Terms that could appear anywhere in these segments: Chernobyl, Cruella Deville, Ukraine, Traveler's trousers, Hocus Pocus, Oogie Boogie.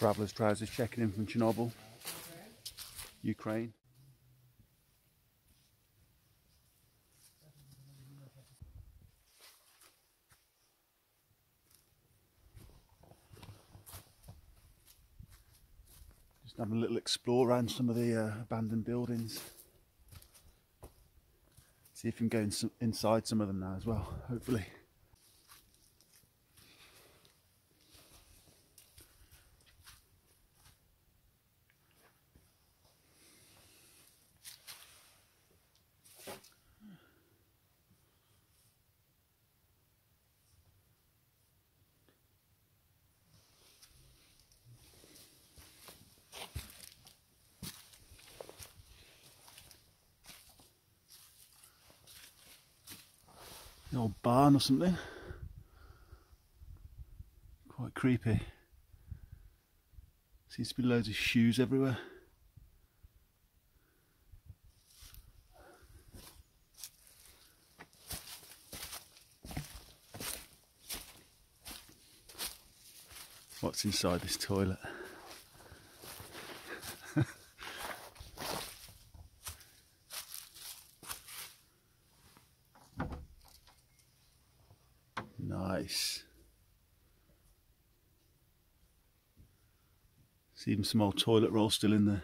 Traveler's trousers checking in from Chernobyl, Ukraine. Just having a little explore around some of the abandoned buildings. See if we can go inside some of them now as well, hopefully. An old barn or something. Quite creepy. Seems to be loads of shoes everywhere. What's inside this toilet? Nice. There's even some old toilet roll still in there.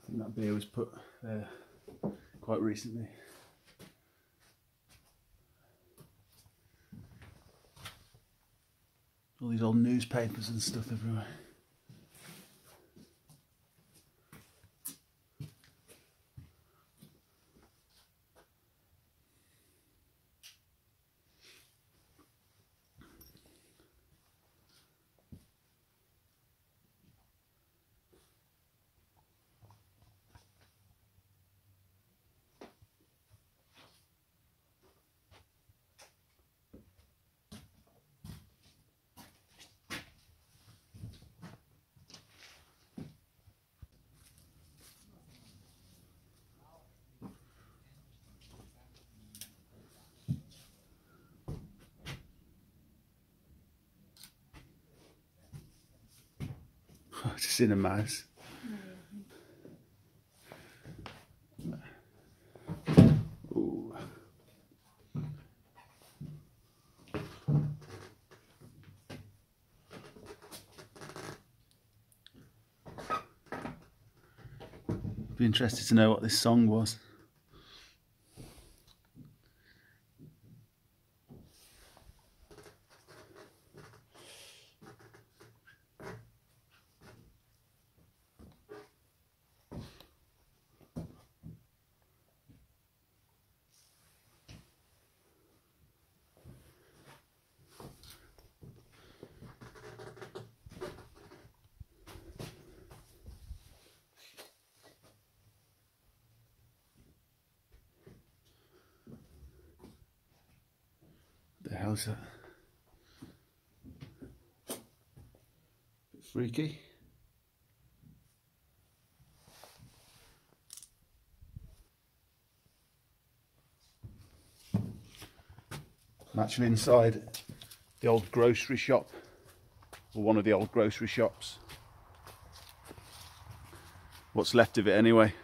I think that beer was put there quite recently. All these old newspapers and stuff everywhere. Just in a mouse. Ooh. Be interested to know what this song was. The hell's that? Bit freaky. I'm actually inside the old grocery shop, or one of the old grocery shops. what's left of it anyway.